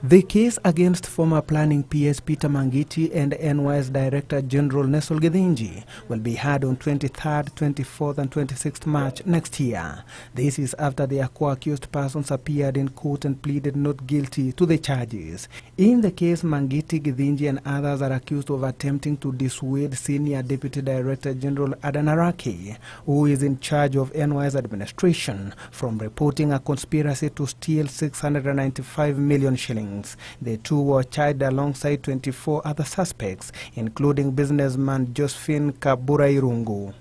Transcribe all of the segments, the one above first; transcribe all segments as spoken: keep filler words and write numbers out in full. The case against former planning P S Peter Mangiti and N Y S Director General Nelson Githinji will be heard on twenty-third, twenty-fourth and twenty-sixth March next year. This is after the co-accused persons appeared in court and pleaded not guilty to the charges. In the case, Mangiti, Githinji and others are accused of attempting to dissuade Senior Deputy Director General Aden Harakhe, who is in charge of N Y S administration, from reporting a conspiracy to steal six hundred ninety-five million shillings. The two were charged alongside twenty-four other suspects, including businessman Josephine Kaburairungu.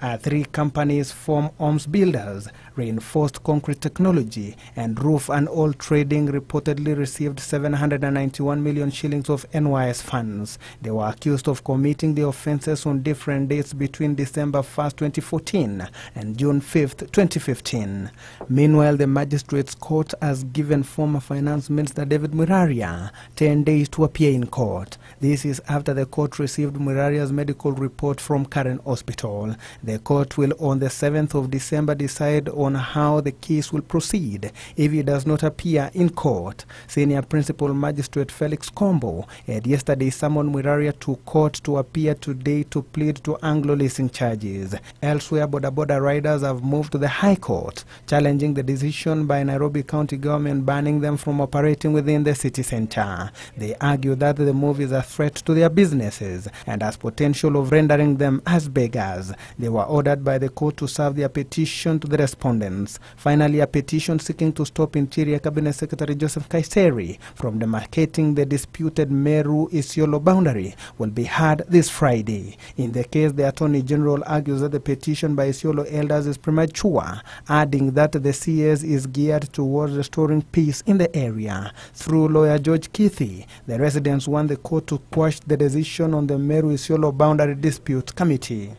Uh, three companies, Form Arms Builders, Reinforced Concrete Technology and Roof and All Trading, reportedly received seven hundred ninety-one million shillings of N Y S funds. They were accused of committing the offences on different dates between December first, twenty fourteen and June fifth, twenty fifteen. Meanwhile, the Magistrates' Court has given former Finance Minister David Mwiraria ten days to appear in court. This is after the court received Mwiraria's medical report from Karen Hospital. The court will on the seventh of December decide on how the case will proceed if he does not appear in court. Senior Principal Magistrate Felix Combo had yesterday summoned Mwiraria to court to appear today to plead to Anglo Leasing charges. Elsewhere, Boda Boda riders have moved to the High Court, challenging the decision by Nairobi County Government banning them from operating within the city centre. They argue that the move is a threat to their businesses and has potential of rendering them as beggars. They were ordered by the court to serve their petition to the respondents. Finally, a petition seeking to stop Interior Cabinet Secretary Joseph Kaseri from demarcating the disputed Meru-Isiolo boundary will be heard this Friday. In the case, the Attorney General argues that the petition by Isiolo elders is premature, adding that the C S is geared towards restoring peace in the area. Through lawyer George Kithi, the residents want the court to quash the decision on the Meru-Isiolo Boundary Dispute Committee.